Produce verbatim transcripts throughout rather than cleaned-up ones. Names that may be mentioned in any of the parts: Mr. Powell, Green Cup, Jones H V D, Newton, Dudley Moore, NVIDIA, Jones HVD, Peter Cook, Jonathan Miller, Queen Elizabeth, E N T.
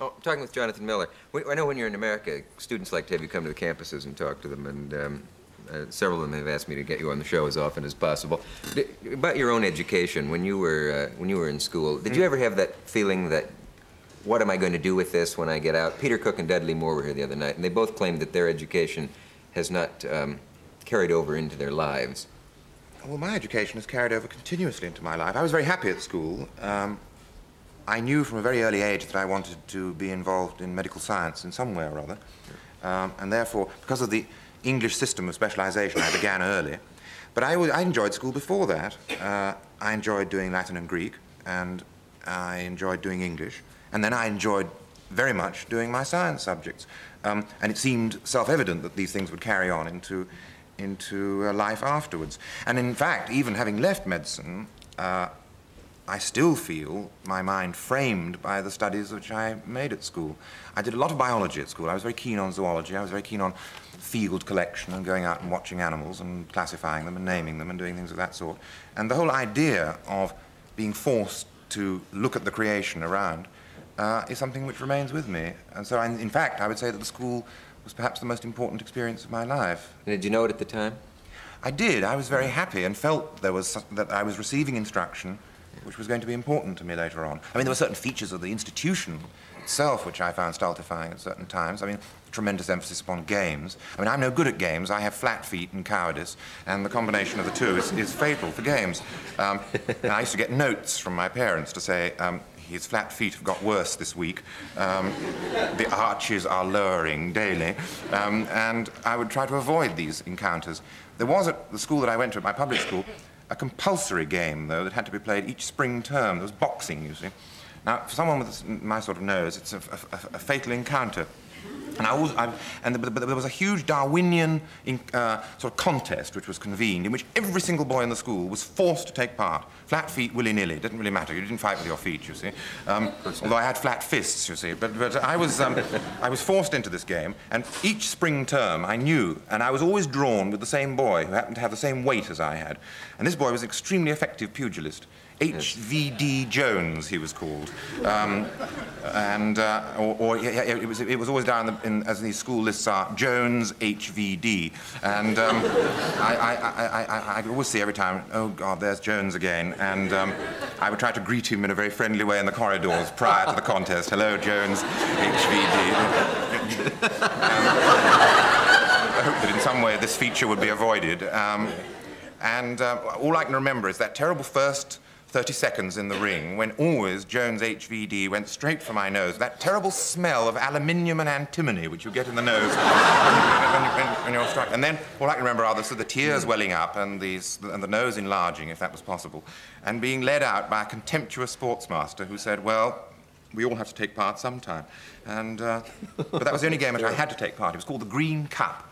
Oh, I'm talking with Jonathan Miller. We, I know when you're in America, students like to have you come to the campuses and talk to them, and um, uh, several of them have asked me to get you on the show as often as possible. D about your own education, when you were uh, when you were in school, did you ever have that feeling that, what am I going to do with this when I get out? Peter Cook and Dudley Moore were here the other night, and they both claimed that their education has not um, carried over into their lives. Well, my education has carried over continuously into my life. I was very happy at school. Um, I knew from a very early age that I wanted to be involved in medical science in some way or other. Um, and therefore, because of the English system of specialization, I began early. But I, I enjoyed school before that. Uh, I enjoyed doing Latin and Greek, and I enjoyed doing English. And then I enjoyed very much doing my science subjects. Um, and it seemed self-evident that these things would carry on into, into uh, life afterwards. And in fact, even having left medicine, uh, I still feel my mind framed by the studies which I made at school. I did a lot of biology at school. I was very keen on zoology. I was very keen on field collection and going out and watching animals and classifying them and naming them and doing things of that sort. And the whole idea of being forced to look at the creation around Uh, is something which remains with me. And so, I, in fact, I would say that the school was perhaps the most important experience of my life. And did you know it at the time? I did. I was very happy and felt there was, that I was receiving instruction which was going to be important to me later on. I mean, there were certain features of the institution itself which I found stultifying at certain times. I mean, tremendous emphasis upon games. I mean, I'm no good at games. I have flat feet and cowardice, and the combination of the two is, is fatal for games. Um, and I used to get notes from my parents to say, um, his flat feet have got worse this week. Um, the arches are lowering daily. Um, and I would try to avoid these encounters. There was, at the school that I went to, at my public school, a compulsory game, though, that had to be played each spring term. There was boxing, you see. Now, for someone with my sort of nose, it's a, a, a fatal encounter. And, I was, I, and the, but there was a huge Darwinian in, uh, sort of contest which was convened, in which every single boy in the school was forced to take part. Flat feet, willy-nilly, didn't really matter. You didn't fight with your feet, you see. Um, although I had flat fists, you see. But, but I, was, um, I was forced into this game, and each spring term I knew, and I was always drawn with the same boy who happened to have the same weight as I had. And this boy was an extremely effective pugilist. H V D Jones, he was called, um, and uh, or, or yeah, it was it was always down the, in, as these school lists are, Jones H V D, and um, I, I, I, I I always see every time, oh God, there's Jones again, and um, I would try to greet him in a very friendly way in the corridors prior to the contest. Hello, Jones H V D. um, I hope that in some way this feature would be avoided, um, and uh, all I can remember is that terrible first thirty seconds in the ring, when always Jones H V D went straight for my nose. That terrible smell of aluminium and antimony which you get in the nose when, when, when, when you're struck. And then all I can remember are the, so the tears welling up and, these, and the nose enlarging, if that was possible, and being led out by a contemptuous sportsmaster who said, well, we all have to take part sometime. And, uh, but that was the only game that I had to take part. It was called the Green Cup.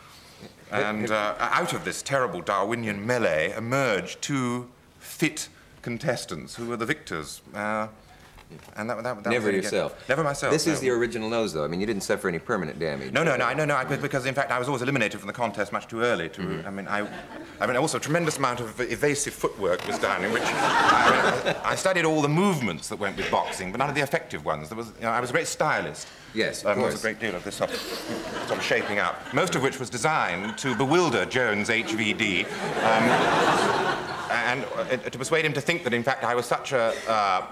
And uh, out of this terrible Darwinian melee emerged two fit contestants who were the victors, uh, and that, that, that never was yourself. Again. Never myself. This no. is the original nose, though. I mean, you didn't suffer any permanent damage. No, no, no, no, no. I, because in fact, I was always eliminated from the contest much too early. To mm-hmm. I mean, I, I mean, also a tremendous amount of evasive footwork was done, in which I, mean, I, I studied all the movements that went with boxing, but none of the effective ones. There was, you know, I was a great stylist. Yes, of um, course. There was a great deal of this sort of, sort of shaping up, most of which was designed to bewilder Jones H V D. Um, And to persuade him to think that, in fact, I was such a, uh,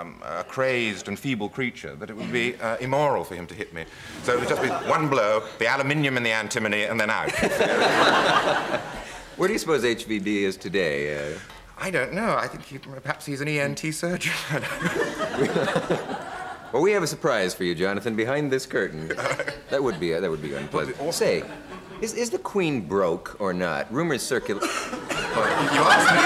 um, a crazed and feeble creature that it would be uh, immoral for him to hit me. So it would just be one blow, the aluminium and the antimony, and then out. Where do you suppose H V D is today? Uh... I don't know. I think he, perhaps he's an E N T surgeon. Well, we have a surprise for you, Jonathan, behind this curtain. That would be, uh, that would be unpleasant. Awesome. Say, is, is the Queen broke or not? Rumors circulate. Well, you asked me.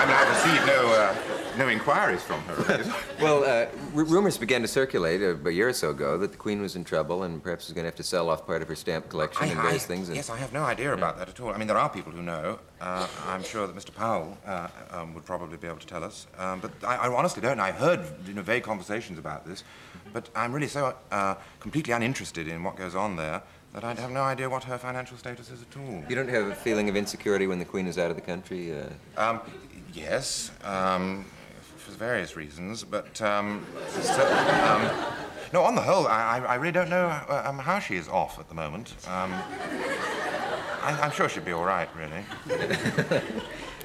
I mean, I've received no, uh, no inquiries from her. Well, uh, rumors began to circulate a, a year or so ago that the Queen was in trouble and perhaps was going to have to sell off part of her stamp collection I, and various I, things. And... Yes, I have no idea about that at all. I mean, there are people who know. Uh, I'm sure that Mister Powell uh, um, would probably be able to tell us. Um, but I, I honestly don't. I've heard, you know, vague conversations about this, but I'm really so uh, completely uninterested in what goes on there that I'd have no idea what her financial status is at all. You don't have a feeling of insecurity when the Queen is out of the country? Uh... Um, yes, um, for various reasons, but um, so, um, No, on the whole, I, I really don't know uh, um, how she is off at the moment. Um, I, I'm sure she'll be all right, really.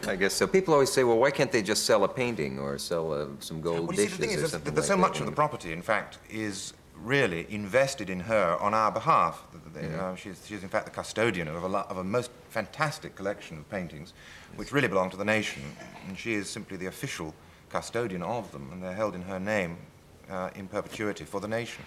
I guess so. People always say, well, why can't they just sell a painting or sell uh, some gold well, dishes see, the thing or is, something that, that like so that. Much of the property, in fact, is really invested in her on our behalf. Mm-hmm. uh, she's, she's, in fact, the custodian of a, of a most fantastic collection of paintings, which really belong to the nation, and she is simply the official custodian of them, and they're held in her name uh, in perpetuity for the nation.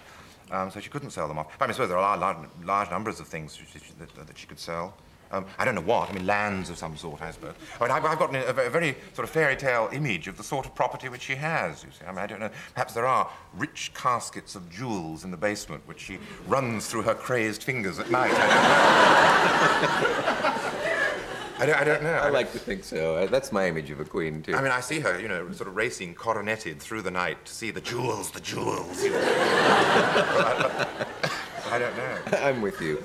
Um, so she couldn't sell them off. I mean, I suppose there are large, large numbers of things that, that she could sell. Um, I don't know what. I mean, lands of some sort, I suppose. I mean, I've, I've got a, a very sort of fairy tale image of the sort of property which she has, you see. I mean, I don't know. Perhaps there are rich caskets of jewels in the basement which she runs through her crazed fingers at night. I don't know. I don't, I don't know. I, I like to think so. That's my image of a queen, too. I mean, I see her, you know, sort of racing coroneted through the night to see the jewels, the jewels. You know. I, I, I don't know. I'm with you.